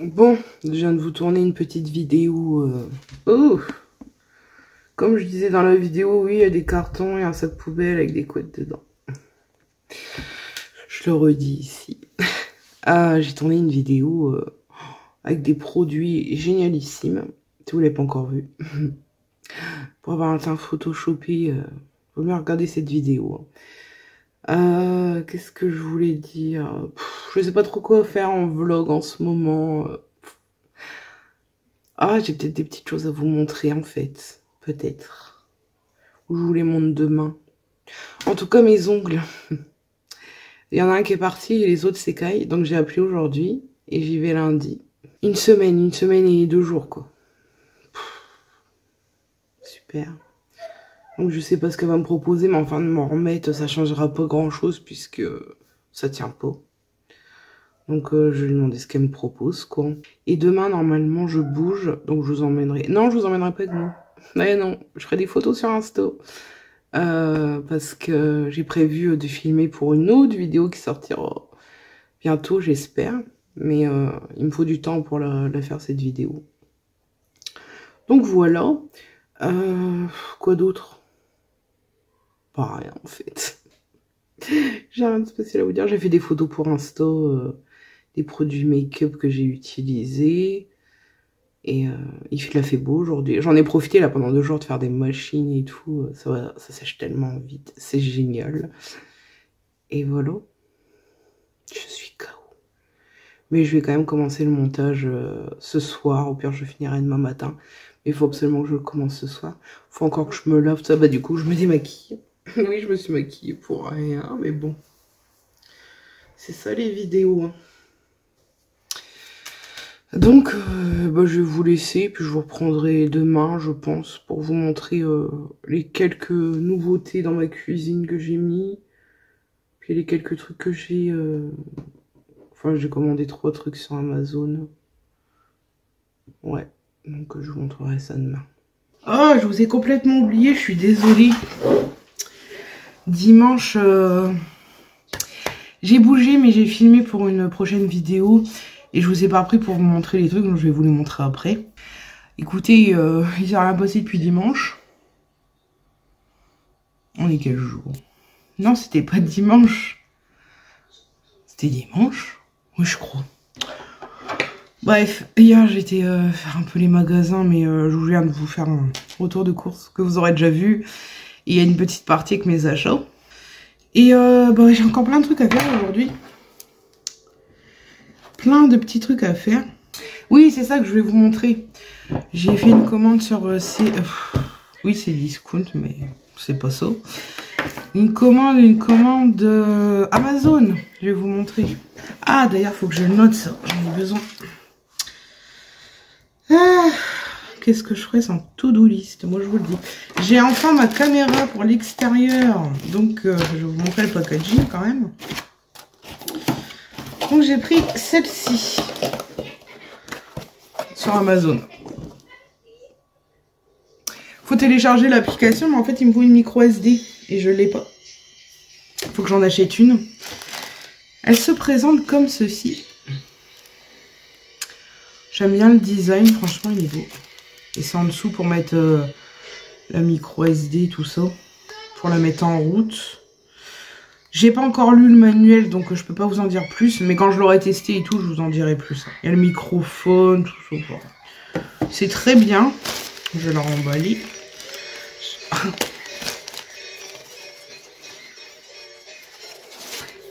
Bon, je viens de vous tourner une petite vidéo. Comme je disais dans la vidéo, oui, il y a des cartons et un sac poubelle avec des couettes dedans. Je le redis ici. Ah, j'ai tourné une vidéo avec des produits génialissimes. Si vous ne l'avez pas encore vu. Pour avoir un teint photoshopé, vaut mieux regarder cette vidéo. Qu'est-ce que je voulais dire? Je sais pas trop quoi faire en vlog en ce moment. Ah, j'ai peut-être des petites choses à vous montrer en fait. Peut-être. Ou je vous les montre demain. En tout cas, mes ongles. Il y en a un qui est parti et les autres s'écaillent. Donc j'ai appelé aujourd'hui et j'y vais lundi. Une semaine et 2 jours quoi. Super. Donc je sais pas ce qu'elle va me proposer, mais enfin de m'en remettre, ça changera pas grand chose puisque ça tient pas. Donc je vais lui demander ce qu'elle me propose quoi. Et demain normalement je bouge, donc je vous emmènerai. Non, je vous emmènerai pas avec moi. Ouais, non, je ferai des photos sur Insta. Parce que j'ai prévu de filmer pour une autre vidéo qui sortira bientôt, j'espère. Mais il me faut du temps pour la faire cette vidéo. Donc voilà. Quoi d'autre? Pas rien en fait. J'ai rien de spécial à vous dire. J'ai fait des photos pour Insta, des produits make-up que j'ai utilisés. Et il a fait beau aujourd'hui. J'en ai profité là pendant 2 jours de faire des machines et tout. Ça sèche tellement vite. C'est génial. Et voilà. Je suis KO. Mais je vais quand même commencer le montage ce soir. Au pire, je finirai demain matin. Mais il faut absolument que je le commence ce soir. Il faut encore que je me lave. Ça, bah du coup, je me démaquille. Oui, je me suis maquillée pour rien. Mais bon. C'est ça les vidéos. Hein. Donc, bah, je vais vous laisser, puis je vous reprendrai demain, je pense, pour vous montrer les quelques nouveautés dans ma cuisine que j'ai mis, puis les quelques trucs que j'ai... Enfin, j'ai commandé 3 trucs sur Amazon. Ouais, donc je vous montrerai ça demain. Ah, je vous ai complètement oublié, je suis désolée. Dimanche, j'ai bougé, mais j'ai filmé pour une prochaine vidéo. Et je vous ai pas pris pour vous montrer les trucs, donc je vais vous les montrer après. Écoutez, il s'est rien passé depuis dimanche. On est quel jour? Non, c'était pas dimanche. C'était dimanche? Oui, je crois. Bref, hier j'étais faire un peu les magasins, mais je viens de vous faire un retour de course que vous aurez déjà vu. Il y a une petite partie avec mes achats. Et bah, j'ai encore plein de trucs à faire aujourd'hui. Plein de petits trucs à faire. Oui, c'est ça que je vais vous montrer. J'ai fait une commande sur... Oui, c'est discount, mais c'est pas ça. Une commande Amazon. Je vais vous montrer. Ah, d'ailleurs, faut que je le note, ça. J'en ai besoin. Ah, qu'est-ce que je ferais sans to-do list? Moi, je vous le dis. J'ai enfin ma caméra pour l'extérieur. Donc, je vais vous montrer le packaging quand même. Donc j'ai pris celle-ci sur Amazon. Faut télécharger l'application, mais en fait il me faut une micro SD et je l'ai pas. Faut que j'en achète une. Elle se présente comme ceci. J'aime bien le design, franchement il est beau. Et c'est en dessous pour mettre la micro SD, tout ça, pour la mettre en route. J'ai pas encore lu le manuel, donc je peux pas vous en dire plus. Mais quand je l'aurai testé et tout, je vous en dirai plus. Il y a le microphone, tout ça. C'est très bien. Je vais le remballer.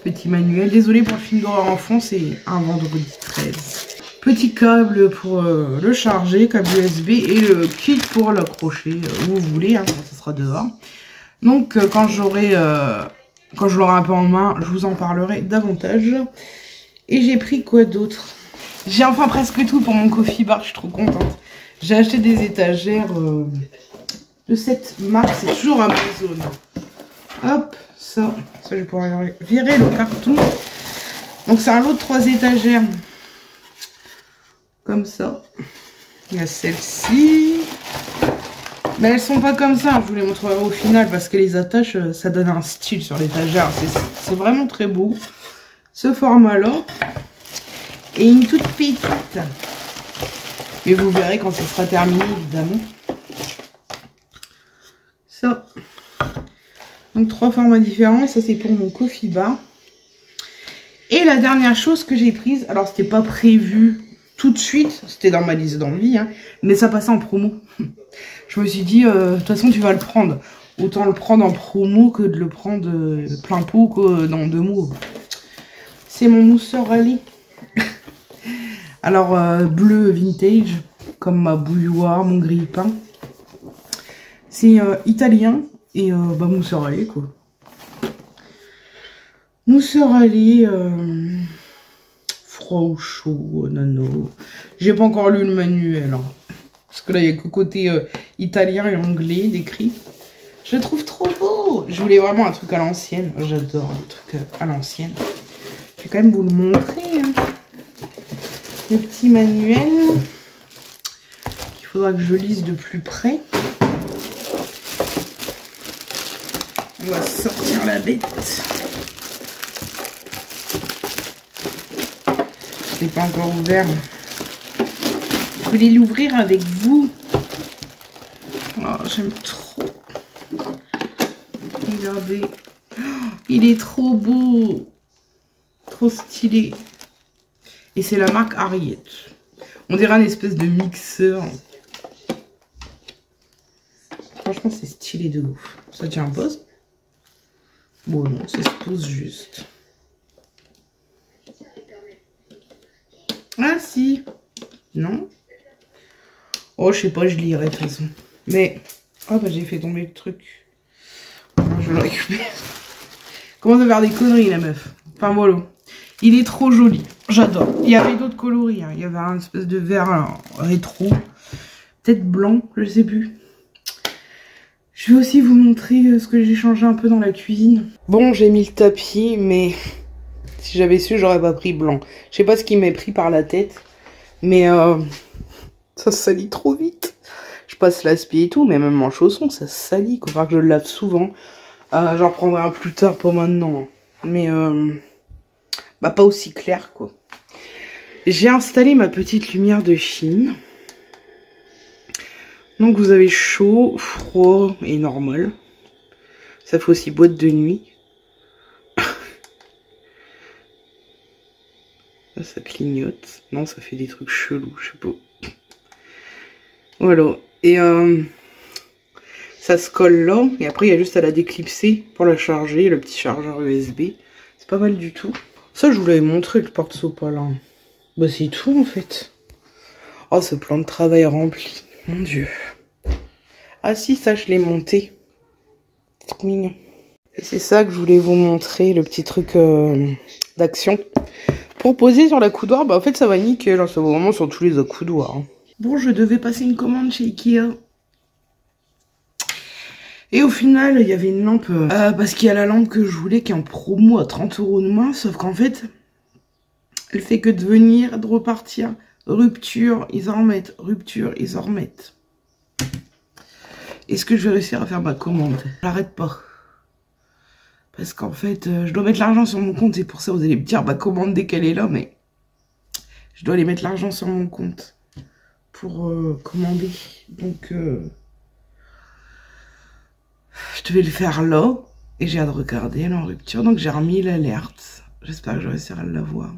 Petit manuel. Désolée pour le film d'horreur en fond, c'est un vendredi 13. Petit câble pour le charger, câble USB et le kit pour l'accrocher où vous voulez, hein, quand ça sera dehors. Donc quand je l'aurai un peu en main, je vous en parlerai davantage. Et j'ai pris quoi d'autre? J'ai enfin presque tout pour mon coffee bar, je suis trop contente. J'ai acheté des étagères de cette marque, c'est toujours Amazon. Hop, ça je vais pouvoir virer le carton. Donc c'est un lot de 3 étagères. Comme ça. Il y a celle-ci. Mais elles sont pas comme ça, je vous les montrerai au final parce que les attaches, ça donne un style sur l'étagère. C'est vraiment très beau, ce format-là. et une toute petite. Et vous verrez quand ce sera terminé, évidemment. Ça. Donc 3 formats différents. Et ça, c'est pour mon coffee bar. Et la dernière chose que j'ai prise, alors c'était pas prévu tout de suite, c'était dans ma liste d'envie, hein, mais ça passait en promo. Je me suis dit, de toute façon, tu vas le prendre. Autant le prendre en promo que de le prendre plein pot que dans 2 mots. C'est mon mousseur Rally. Alors, bleu vintage, comme ma bouilloire, mon grille-pain. C'est italien et bah, mousseur Rally, quoi. Mousseur Rally, froid ou chaud, nano. J'ai pas encore lu le manuel, hein. Parce que là, il n'y a que côté italien et anglais décrit. Je le trouve trop beau. Je voulais vraiment un truc à l'ancienne. J'adore le truc à l'ancienne. Je vais quand même vous le montrer, hein. Le petit manuel qu'il faudra que je lise de plus près. On va sortir la bête. Je l'ai pas encore ouvert. Je voulais l'ouvrir avec vous. Oh, j'aime trop. Regardez. Oh, il est trop beau. Trop stylé. Et c'est la marque Ariete. On dirait un espèce de mixeur. Franchement, c'est stylé de ouf. Ça tient en pause. Bon, non, ça se pose juste. Ah, si. Non. Oh, je sais pas, je lirai de toute façon. Mais, oh, bah, j'ai fait tomber le truc. Enfin, je le récupère. Commence à faire des conneries, la meuf. Enfin, voilà. Il est trop joli. J'adore. Il y avait d'autres coloris, hein. Il y avait un espèce de vert rétro. Peut-être blanc, je sais plus. Je vais aussi vous montrer ce que j'ai changé un peu dans la cuisine. Bon, j'ai mis le tapis, mais si j'avais su, j'aurais pas pris blanc. Je sais pas ce qui m'est pris par la tête, mais ça salit trop vite. Je passe l'aspi et tout, mais même en chaussons, ça salit. Il faudra que je le lave souvent. J'en prendrai un plus tard, pas maintenant. Mais... bah pas aussi clair quoi. J'ai installé ma petite lumière de Chine. Donc vous avez chaud, froid et normal. Ça fait aussi boîte de nuit. Là, ça clignote. Non, ça fait des trucs chelous, je sais pas. Voilà. Et ça se colle là. Et après il y a juste à la déclipser pour la charger. Le petit chargeur USB. C'est pas mal du tout. Ça, je vous l'avais montré, le porte-sopalin. Bah, c'est tout, en fait. Oh, ce plan de travail rempli. Mon Dieu. Ah si, ça, je l'ai monté. C'est trop mignon. Et c'est ça que je voulais vous montrer, le petit truc d'action. Pour poser sur l'accoudoir, bah, en fait, ça va nickel. Hein, ça va vraiment sur tous les accoudoirs. Hein. Bon, je devais passer une commande chez Ikea. Et au final, il y avait une lampe, parce qu'il y a la lampe que je voulais qui est en promo à 30 € de moins, sauf qu'en fait, elle fait que de venir, de repartir, rupture, ils en remettent, rupture, ils en remettent. Est-ce que je vais réussir à faire ma commande? J'arrête pas. Parce qu'en fait, je dois mettre l'argent sur mon compte, et pour ça vous allez me dire, bah commande dès qu'elle est là, mais je dois aller mettre l'argent sur mon compte pour commander, donc... Je devais le faire là, et j'ai hâte de regarder, elle est en rupture, donc j'ai remis l'alerte. J'espère que je réussirai à la voir.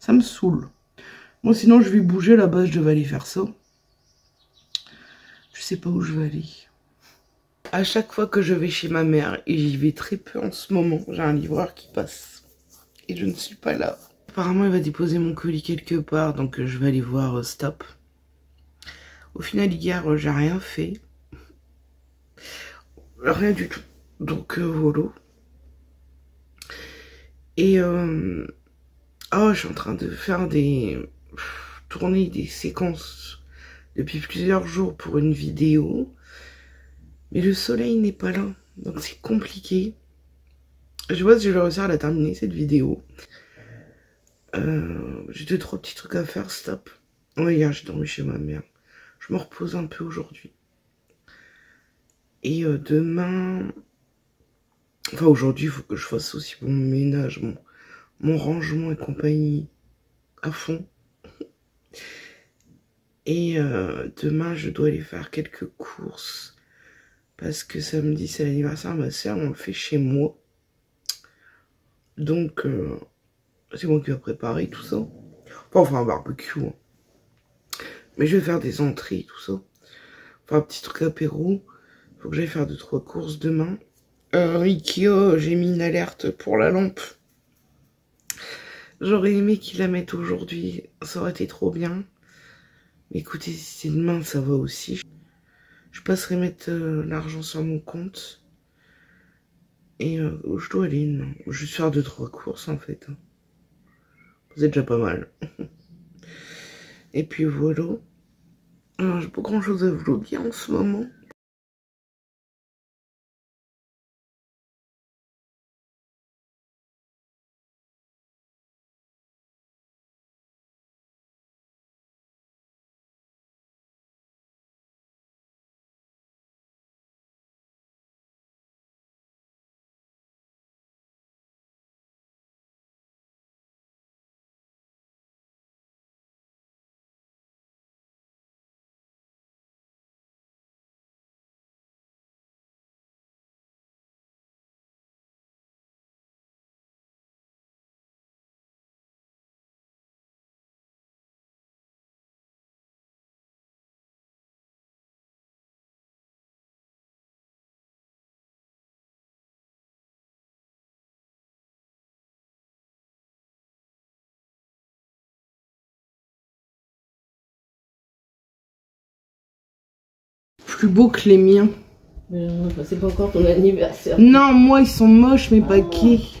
Ça me saoule. Bon, sinon je vais bouger là-bas, je devais aller faire ça. Je sais pas où je vais aller. À chaque fois que je vais chez ma mère, et j'y vais très peu en ce moment, j'ai un livreur qui passe. Et je ne suis pas là. Apparemment, il va déposer mon colis quelque part, donc je vais aller voir Stop. Au final, hier, j'ai rien fait. Rien du tout. Donc voilà. Et oh, je suis en train de faire des tourner des séquences depuis plusieurs jours pour une vidéo. Mais le soleil n'est pas là. Donc c'est compliqué. Je vois si je vais réussir à la terminer cette vidéo. J'ai 2-3 petits trucs à faire, stop. Oh, hier j'ai dormi chez ma mère. Je me repose un peu aujourd'hui. Et demain, enfin aujourd'hui, il faut que je fasse aussi mon ménage, mon mon rangement et compagnie à fond. Et demain, je dois aller faire quelques courses. Parce que samedi, c'est l'anniversaire de ma soeur. On le fait chez moi. Donc, c'est moi qui vais préparer tout ça. Enfin, un barbecue. Hein. Mais je vais faire des entrées, tout ça. Enfin, un petit truc apéro. Faut que j'aille faire 2-3 courses demain. Ikea, j'ai mis une alerte pour la lampe. J'aurais aimé qu'ils la mettent aujourd'hui. Ça aurait été trop bien. Mais écoutez, si c'est demain, ça va aussi. Je passerai mettre l'argent sur mon compte. Et je dois aller. Non. Je vais faire 2-3 courses, en fait. C'est déjà pas mal. Et puis voilà. J'ai pas grand chose à vlogger en ce moment. Plus beau que les miens. Mais non, c'est pas encore ton anniversaire. Non, moi ils sont moches, mais pas qui.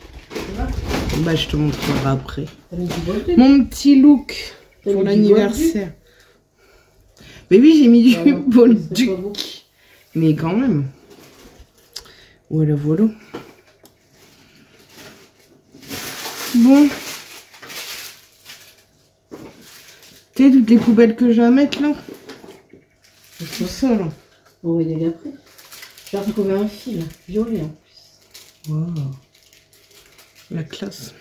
Bah je te montrerai après. Mon petit look pour l'anniversaire. Mais oui, j'ai mis du bolduc. Mais quand même. Voilà, voilà. Bon. Tu sais toutes les poubelles que j'ai à mettre là. Tout ça là. On va y aller après. J'ai retrouvé un fil violet en plus. Waouh. La classe.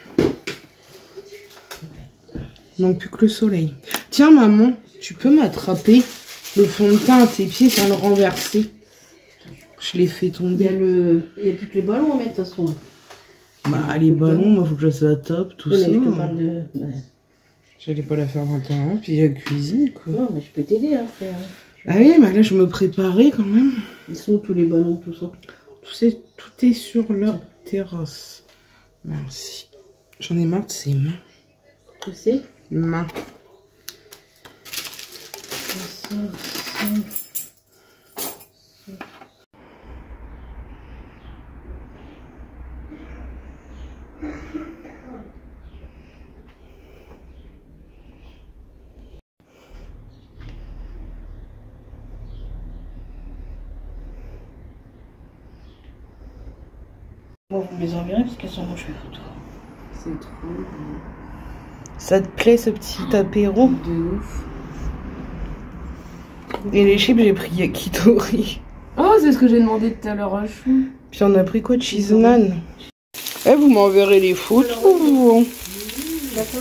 Manque plus que le soleil. Tiens maman, tu peux m'attraper le fond de teint à tes pieds sans le renverser. Je l'ai fait tomber. Il n'y a plus que les ballons à mettre de toute façon. Bah les ballons, moi faut que je fasse la top, tout ça. J'allais pas la faire 21 ans, puis il y a la cuisine quoi. Non mais je peux t'aider à faire. Ah oui, mais là je me préparais quand même. Ils sont tous les ballons, tout ça. Tout est sur leur terrasse. Merci. J'en ai marre de ces mains. Que c'est ? Mains. Bon, vous me les enverrez parce qu'elles sont moches les photos. C'est trop beau. Ça te plaît ce petit apéro? De ouf. Et les chips, j'ai pris yakitori. Oh, c'est ce que j'ai demandé tout à l'heure à Chou. Puis on a pris quoi de Cheeseman? Eh, vous m'enverrez les photos, vous. T'as pas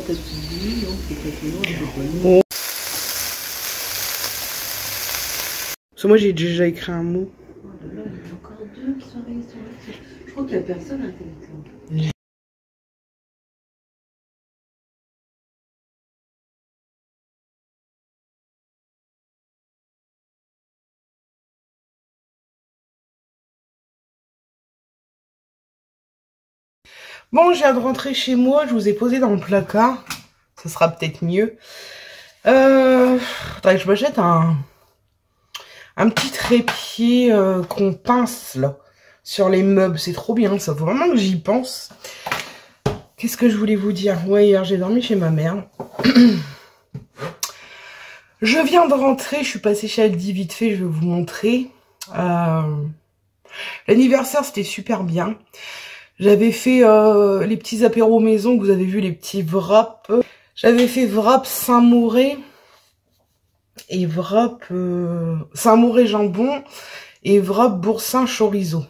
ta petite non? Parce que moi, j'ai déjà écrit un mot. Je crois que la personne a téléphone. Bon, je viens de rentrer chez moi, je vous ai posé dans le placard. Ça sera peut-être mieux. Faudrait que je m'achète un petit trépied qu'on pince là sur les meubles, c'est trop bien, ça faut vraiment que j'y pense. Qu'est-ce que je voulais vous dire? Ouais, hier j'ai dormi chez ma mère. Je viens de rentrer, je suis passée chez Aldi vite fait, je vais vous montrer. L'anniversaire c'était super bien. J'avais fait les petits apéros maison, vous avez vu les petits wraps. J'avais fait wrap Saint-Mauré. Et wrap Saint-Mauré jambon et wrap boursin chorizo.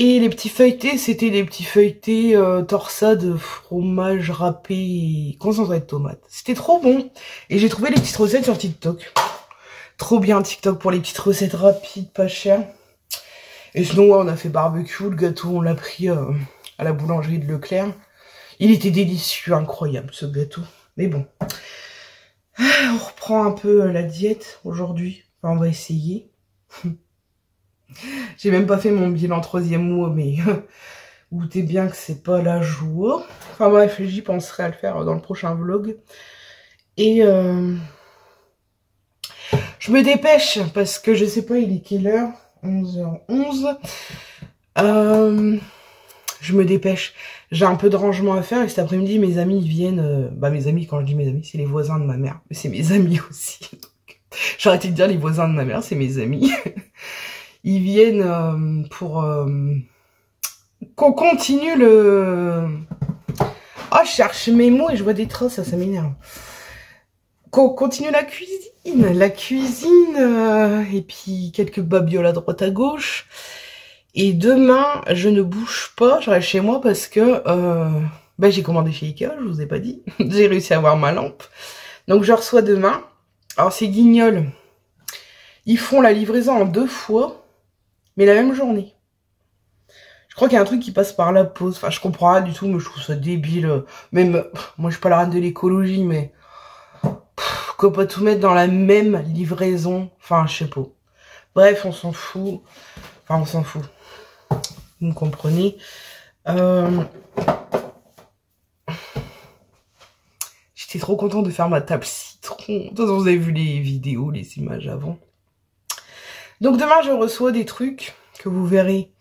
Et les petits feuilletés, c'était des petits feuilletés torsades, fromage râpé et concentré de tomates. C'était trop bon. Et j'ai trouvé les petites recettes sur TikTok. Trop bien TikTok pour les petites recettes rapides, pas chères. Et sinon, ouais, on a fait barbecue. Le gâteau, on l'a pris à la boulangerie de Leclerc. Il était délicieux, incroyable ce gâteau. Mais bon, on reprend un peu la diète aujourd'hui. Enfin, on va essayer. J'ai même pas fait mon bilan 3e mois, mais goûtez bien que c'est pas la joie. Enfin bref, j'y penserai à le faire dans le prochain vlog. Et je me dépêche parce que je sais pas il est quelle heure, 11h11. Je me dépêche, j'ai un peu de rangement à faire et cet après-midi mes amis viennent, bah mes amis, quand je dis mes amis c'est les voisins de ma mère, mais c'est mes amis aussi. J'ai arrêté de dire les voisins de ma mère, c'est mes amis. Ils viennent pour qu'on continue le... Ah, je cherche mes mots et je vois des traces, ça m'énerve. Qu'on continue la cuisine. La cuisine et puis quelques babioles à droite à gauche. Et demain, je ne bouge pas, je reste chez moi parce que bah, j'ai commandé chez Ikea, je vous ai pas dit. J'ai réussi à avoir ma lampe. Donc je reçois demain. Alors c'est Guignol. Ils font la livraison en 2 fois. Mais la même journée. Je crois qu'il y a un truc qui passe par la pause. Enfin, je comprends rien du tout, mais je trouve ça débile. Même, moi, je suis pas la reine de l'écologie, mais... qu'on peut tout mettre dans la même livraison. Enfin, je sais pas. Bref, on s'en fout. Enfin, on s'en fout. Vous me comprenez. J'étais trop contente de faire ma table citron. De toute façon, vous avez vu les vidéos, les images avant. Donc demain je reçois des trucs que vous verrez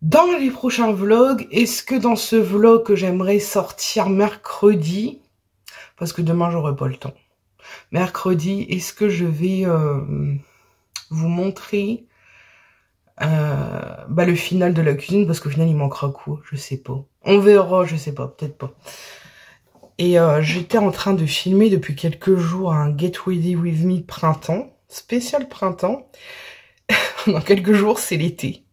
dans les prochains vlogs. Est-ce que dans ce vlog que j'aimerais sortir mercredi, parce que demain j'aurai pas le temps. Mercredi, est-ce que je vais vous montrer bah, le final de la cuisine, parce qu'au final il manquera quoi, je sais pas. On verra, je sais pas, peut-être pas. Et j'étais en train de filmer depuis quelques jours un Get Ready With Me printemps. Spécial printemps. Dans quelques jours, c'est l'été.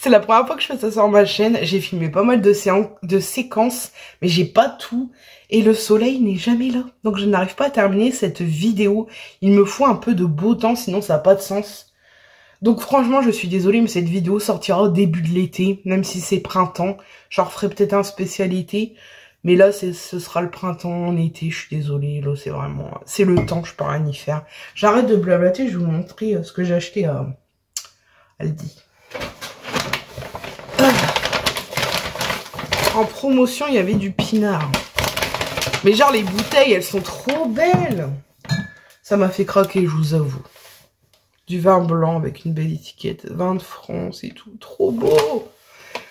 C'est la première fois que je fais ça sur ma chaîne. J'ai filmé pas mal de séquences, mais j'ai pas tout. Et le soleil n'est jamais là. Donc je n'arrive pas à terminer cette vidéo. Il me faut un peu de beau temps, sinon ça n'a pas de sens. Donc franchement, je suis désolée, mais cette vidéo sortira au début de l'été. Même si c'est printemps. J'en referai peut-être un spécial été. Mais là, ce sera le printemps, l'été, je suis désolée, là, c'est vraiment... C'est le temps, je peux rien y faire. J'arrête de blablater, je vais vous montrer ce que j'ai acheté à Aldi. En promotion, il y avait du pinard. Mais genre, les bouteilles, elles sont trop belles. Ça m'a fait craquer, je vous avoue. Du vin blanc avec une belle étiquette. 20 francs, c'est tout. Trop beau.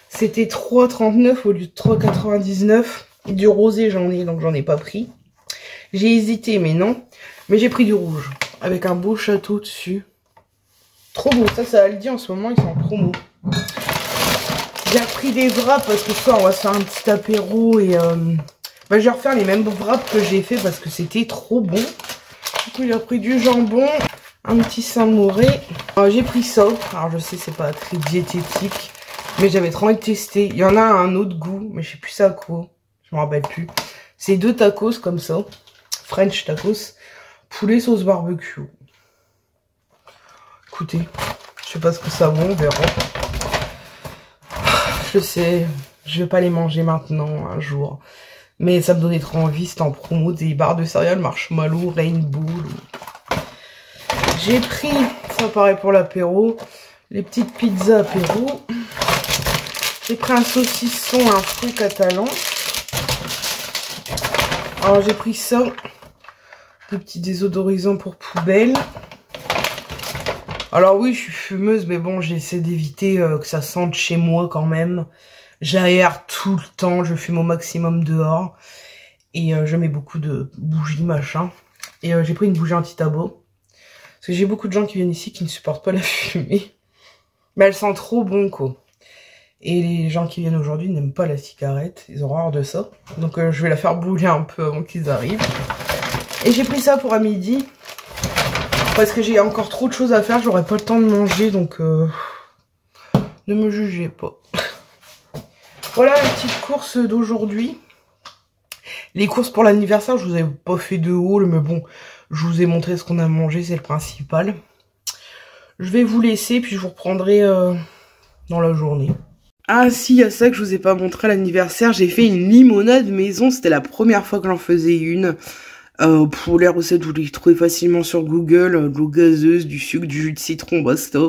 C'était 3,39 au lieu de 3,99. Du rosé, j'en ai, donc j'en ai pas pris. J'ai hésité, mais non. Mais j'ai pris du rouge, avec un beau château dessus. Trop beau. Ça, c'est Aldi en ce moment, ils sont en promo. J'ai pris des wraps, parce que ça, on va se faire un petit apéro. Et bah, je vais refaire les mêmes wraps que j'ai fait, parce que c'était trop bon. Du coup, j'ai pris du jambon, un petit samouré. J'ai pris ça. Alors, je sais, c'est pas très diététique. Mais j'avais trop envie de tester. Il y en a un autre goût, mais je sais plus ça quoi. Je me rappelle plus. C'est 2 tacos comme ça. French tacos. Poulet sauce barbecue. Écoutez, je sais pas ce que ça vaut, on verra. Je sais, je vais pas les manger maintenant, un jour. Mais ça me donnait trop envie, c'était en promo des barres de céréales, marshmallow, rainbow. J'ai pris, ça pareil pour l'apéro, les petites pizzas apéro. J'ai pris un saucisson, un fruit catalan. Alors j'ai pris ça, des petits désodorisants pour poubelle. Alors oui, je suis fumeuse, mais bon, j'essaie d'éviter que ça sente chez moi quand même. J'aère tout le temps, je fume au maximum dehors. Et je mets beaucoup de bougies, machin. Et j'ai pris une bougie anti-tabac. Parce que j'ai beaucoup de gens qui viennent ici qui ne supportent pas la fumée. Mais elle sent trop bon, quoi. Et les gens qui viennent aujourd'hui n'aiment pas la cigarette. Ils ont horreur de ça. Donc je vais la faire bouler un peu avant qu'ils arrivent. Et j'ai pris ça pour à midi. Parce que j'ai encore trop de choses à faire. J'aurai pas le temps de manger. Donc Ne me jugez pas. Voilà les petites courses d'aujourd'hui. Les courses pour l'anniversaire, je vous avais pas fait de haul, mais bon, je vous ai montré ce qu'on a mangé, c'est le principal. Je vais vous laisser, puis je vous reprendrai dans la journée. Ah si, il y a ça que je vous ai pas montré à l'anniversaire, j'ai fait une limonade maison, c'était la première fois que j'en faisais une. Pour les recettes, vous les trouvez facilement sur Google, de l'eau gazeuse, du sucre, du jus de citron, basta.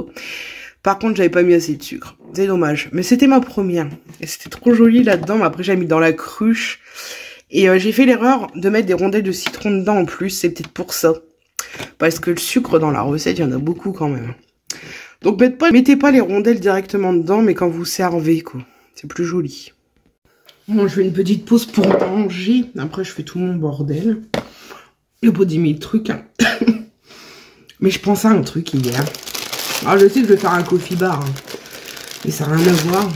Par contre, j'avais pas mis assez de sucre, c'est dommage, mais c'était ma première, et c'était trop joli là-dedans, mais après j'ai mis dans la cruche, et j'ai fait l'erreur de mettre des rondelles de citron dedans en plus, c'est peut-être pour ça, parce que le sucre dans la recette, il y en a beaucoup quand même. Donc mettez pas les rondelles directement dedans, mais quand vous servez, quoi. C'est plus joli. Bon, je fais une petite pause pour manger. Après, je fais tout mon bordel. Il n'y a pas 10 000 trucs. Hein. Mais je pensais à un truc hier. Alors, je sais que je vais faire un coffee bar. Hein. Mais ça n'a rien à voir.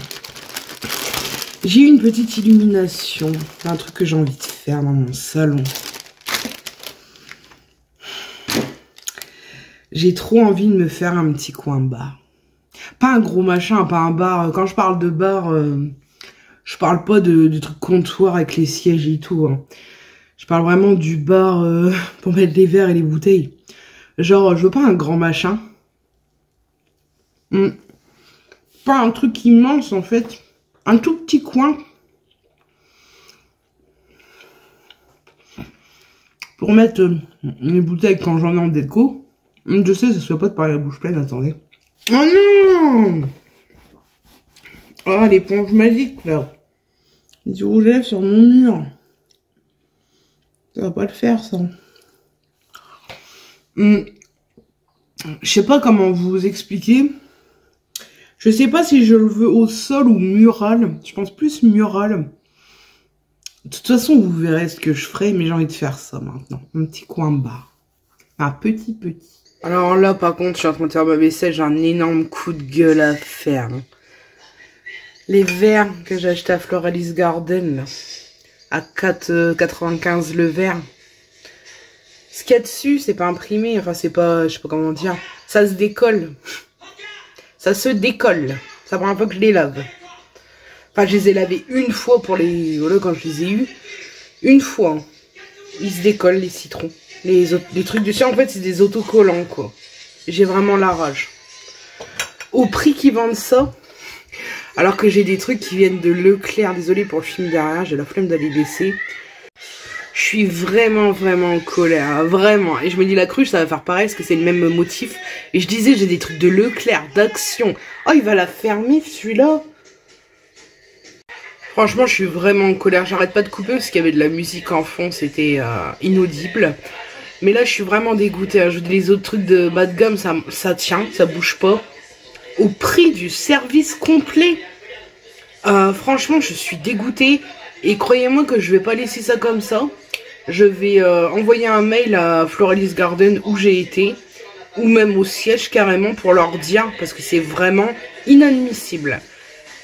J'ai eu une petite illumination. C'est un truc que j'ai envie de faire dans mon salon. J'ai trop envie de me faire un petit coin bar. Pas un gros machin, pas un bar. Quand je parle de bar, je parle pas de trucs comptoir avec les sièges et tout. Hein. Je parle vraiment du bar pour mettre les verres et les bouteilles. Genre, je veux pas un grand machin. Pas un truc immense, en fait. Un tout petit coin. Pour mettre les bouteilles quand j'en ai en déco. Je sais, ça ne se fait pas de parler la bouche pleine, attendez. Oh non! Oh, l'éponge magique, là. Du rouge à lèvres sur mon mur. Ça va pas le faire, ça. Je sais pas comment vous expliquer. Je sais pas si je le veux au sol ou mural. Je pense plus mural. De toute façon, vous verrez ce que je ferai, mais j'ai envie de faire ça maintenant. Un petit coin bas. Un petit. Alors là, par contre, je suis en train de faire ma vaisselle, j'ai un énorme coup de gueule à faire. Les verres que j'ai achetés à Floralies Garden, là, à 4,95 le verre. Ce qu'il y a dessus, c'est pas imprimé, enfin c'est pas, je sais pas comment dire, ça se décolle. Ça se décolle. Ça prend un peu que je les lave. Enfin, je les ai lavés une fois pour les, voilà, quand je les ai eus. Une fois, hein. Ils se décollent, les citrons. Les trucs dessus, en fait, c'est des autocollants, quoi. J'ai vraiment la rage. Au prix qu'ils vendent ça, alors que j'ai des trucs qui viennent de Leclerc. Désolée pour le film derrière, j'ai la flemme d'aller baisser. Je suis vraiment en colère, vraiment. Et je me dis, la cruche, ça va faire pareil, parce que c'est le même motif. Et je disais, j'ai des trucs de Leclerc, d'Action. Oh, il va la fermer, celui-là. Franchement, je suis vraiment en colère. J'arrête pas de couper parce qu'il y avait de la musique en fond. C'était inaudible. Mais là, je suis vraiment dégoûtée. Hein. Je vous dis, les autres trucs de bas de gamme, ça tient, ça bouge pas. Au prix du service complet. Franchement, je suis dégoûtée. Et croyez-moi que je vais pas laisser ça comme ça. Je vais envoyer un mail à Floralies Garden où j'ai été. Ou même au siège carrément pour leur dire. Parce que c'est vraiment inadmissible.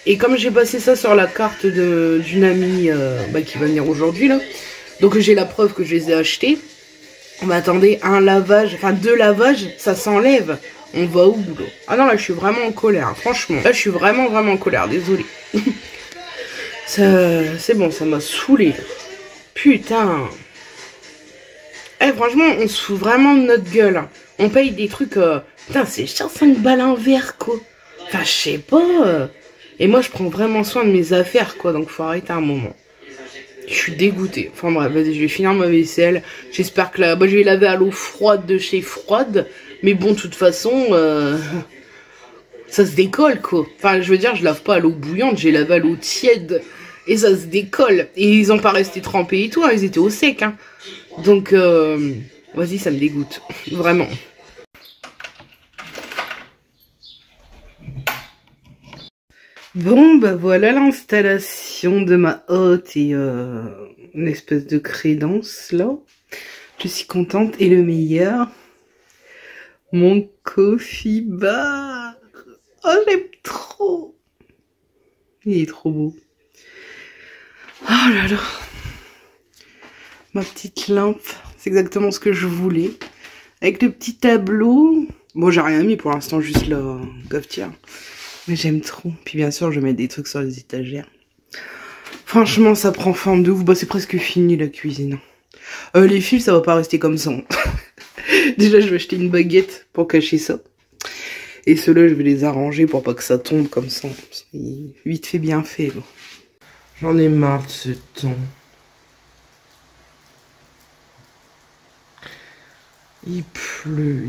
Et comme j'ai passé ça sur la carte d'une amie qui va venir aujourd'hui, là, donc j'ai la preuve que je les ai achetés. Mais attendez, un lavage, enfin deux lavages, ça s'enlève. On va au boulot. Ah non, là, je suis vraiment en colère, franchement. Là, je suis vraiment en colère, désolée. C'est bon, ça m'a saoulée. Putain. Eh, franchement, on se fout vraiment de notre gueule. On paye des trucs... Putain, c'est 5 balles un verre, quoi. Enfin, je sais pas... Et moi, je prends vraiment soin de mes affaires, quoi. Donc, faut arrêter un moment. Je suis dégoûtée. Enfin, bref, vas-y, je vais finir ma vaisselle. J'espère que là... Bah, je vais laver à l'eau froide de chez Froide. Mais bon, de toute façon... Ça se décolle, quoi. Enfin, je veux dire, je lave pas à l'eau bouillante. J'ai lavé à l'eau tiède. Et ça se décolle. Et ils ont pas resté trempés et tout. Hein, ils étaient au sec, hein. Donc, vas-y, ça me dégoûte. Vraiment. Bon, bah voilà l'installation de ma hotte et une espèce de crédence, là. Je suis contente. Et le meilleur, mon coffee bar. Oh, j'aime trop. Il est trop beau. Oh là là. Ma petite lampe, c'est exactement ce que je voulais. Avec le petit tableau. Bon, j'ai rien mis pour l'instant, juste la cafetière. Mais j'aime trop. Puis bien sûr, je mets des trucs sur les étagères. Franchement, ça prend forme de ouf. Bah, c'est presque fini la cuisine. Les fils, ça va pas rester comme ça. Déjà, je vais acheter une baguette pour cacher ça. Et ceux-là, je vais les arranger pour pas que ça tombe comme ça. C'est vite fait, bien fait. Bon. J'en ai marre de ce temps. Il pleut,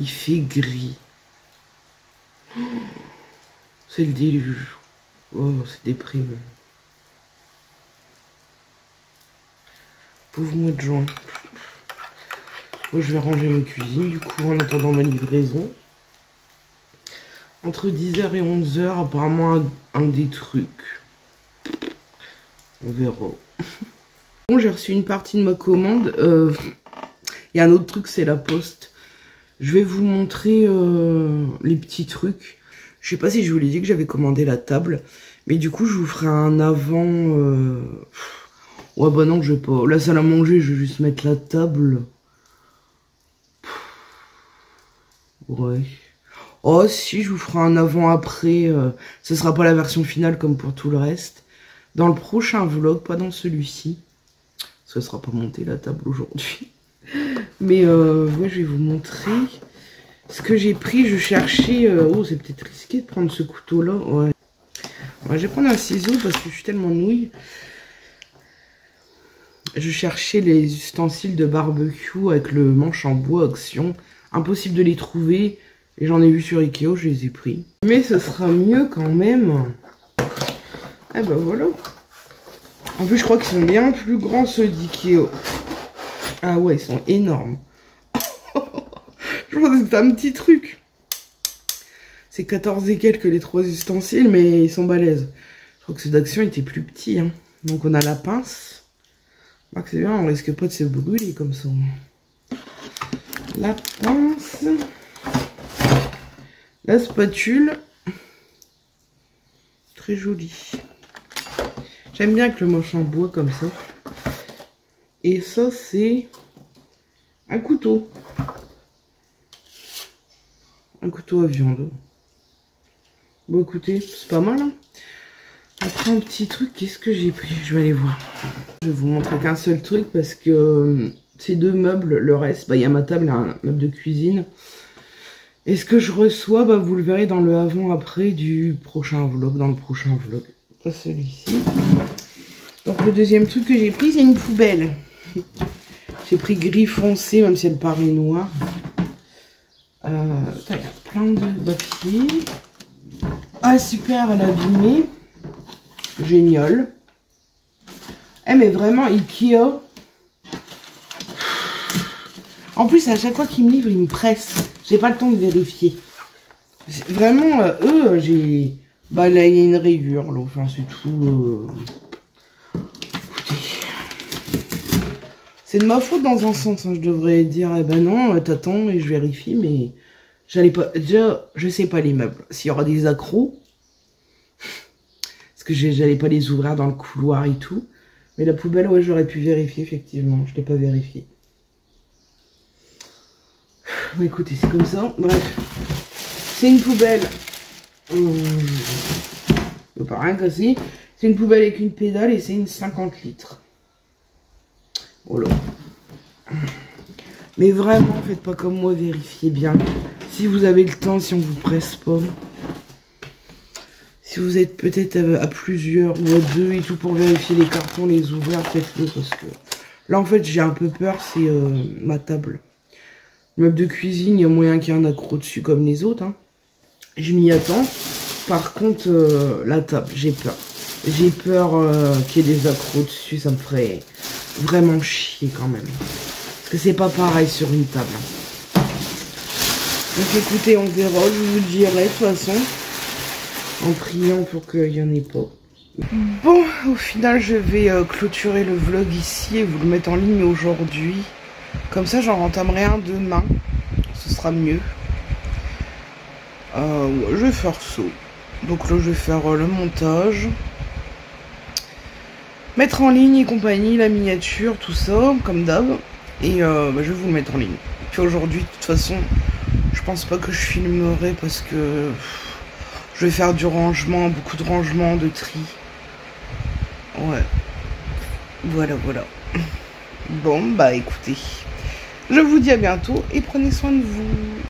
il fait gris. C'est le déluge. Oh, c'est déprimant. Pauvre mois de juin. Moi, je vais ranger ma cuisine, du coup, en attendant ma livraison. Entre 10h et 11h, apparemment, un des trucs. On verra. Bon, j'ai reçu une partie de ma commande. Il y a un autre truc, c'est la poste. Je vais vous montrer les petits trucs. Je sais pas si je vous l'ai dit que j'avais commandé la table. Mais du coup, je vous ferai un avant. Ouais, bah non, je vais pas. La salle à manger, je vais juste mettre la table. Ouais. Oh, si, je vous ferai un avant-après. Ce sera pas la version finale comme pour tout le reste. Dans le prochain vlog, pas dans celui-ci. Parce que ça sera pas monté la table aujourd'hui. Mais ouais, je vais vous montrer ce que j'ai pris. Je cherchais... oh, c'est peut-être risqué de prendre ce couteau-là. Ouais. Ouais, je vais prendre un ciseau parce que je suis tellement nouille. Je cherchais les ustensiles de barbecue avec le manche en bois Action. Impossible de les trouver. Et j'en ai vu sur Ikea, je les ai pris. Mais ce sera mieux quand même. Eh ben voilà. En plus, je crois qu'ils sont bien plus grands ceux d'Ikea. Ah ouais, ils sont énormes. Je pense que c'est un petit truc. C'est 14 et quelques les trois ustensiles, mais ils sont balèzes. Je crois que ceux d'Action étaient plus petits. Hein. Donc on a la pince. Je crois que c'est bien, on risque pas de se brûler comme ça. La pince. La spatule. Très jolie. J'aime bien que le manche en bois comme ça. Et ça, c'est un couteau. Un couteau à viande. Bon, écoutez, c'est pas mal. Hein. Après, un petit truc, qu'est-ce que j'ai pris? Je vais aller voir. Je vais vous montrer qu'un seul truc parce que ces deux meubles, le reste, bah, y a ma table, un meuble de cuisine. Et ce que je reçois, bah, vous le verrez dans le avant-après du prochain vlog. Dans le prochain vlog. Pas celui-ci. Donc, le deuxième truc que j'ai pris, c'est une poubelle. J'ai pris gris foncé, même si elle paraît noire. Il y a plein de papier. Ah, super, elle a abîmé. Génial. Eh, mais vraiment, Ikea. En plus, à chaque fois qu'ils me livrent, ils me pressent. J'ai pas le temps de vérifier. Vraiment, eux, j'ai... Bah, là, il y a une rayure, là. Enfin, c'est tout... C'est de ma faute dans un sens, hein. Je devrais dire, eh ben non, t'attends et je vérifie, mais j'allais pas, déjà, je sais pas les meubles, s'il y aura des accros, parce que j'allais pas les ouvrir dans le couloir et tout, mais la poubelle, ouais, j'aurais pu vérifier, effectivement, je l'ai pas vérifié. Bon, écoutez, c'est comme ça, bref, c'est une poubelle, pas rien cassé, c'est une poubelle avec une pédale et c'est une 50 litres. Oh là. Mais vraiment, faites pas comme moi, vérifiez bien. Si vous avez le temps, si on vous presse pas. Si vous êtes peut-être à plusieurs ou à deux et tout pour vérifier les cartons, les ouvrir, faites-le parce que... Là, en fait, j'ai un peu peur, c'est ma table. Le meuble de cuisine, il y a moyen qu'il y ait un accro dessus comme les autres. Hein. Je m'y attends. Par contre, la table, j'ai peur. J'ai peur qu'il y ait des accros dessus, ça me ferait... vraiment chier quand même parce que c'est pas pareil sur une table. Donc écoutez, on verra, je vous dirai de toute façon en priant pour qu'il y en ait pas. Bon, au final je vais clôturer le vlog ici et vous le mettre en ligne aujourd'hui, comme ça j'en rentamerai un demain, ce sera mieux. Je vais faire ça, donc là je vais faire le montage, mettre en ligne et compagnie, la miniature, tout ça, comme d'hab. Et bah, je vais vous le mettre en ligne. Puis aujourd'hui, de toute façon, je pense pas que je filmerai parce que... Je vais faire du rangement, beaucoup de rangement, de tri. Ouais. Voilà, voilà. Bon, bah écoutez, je vous dis à bientôt et prenez soin de vous.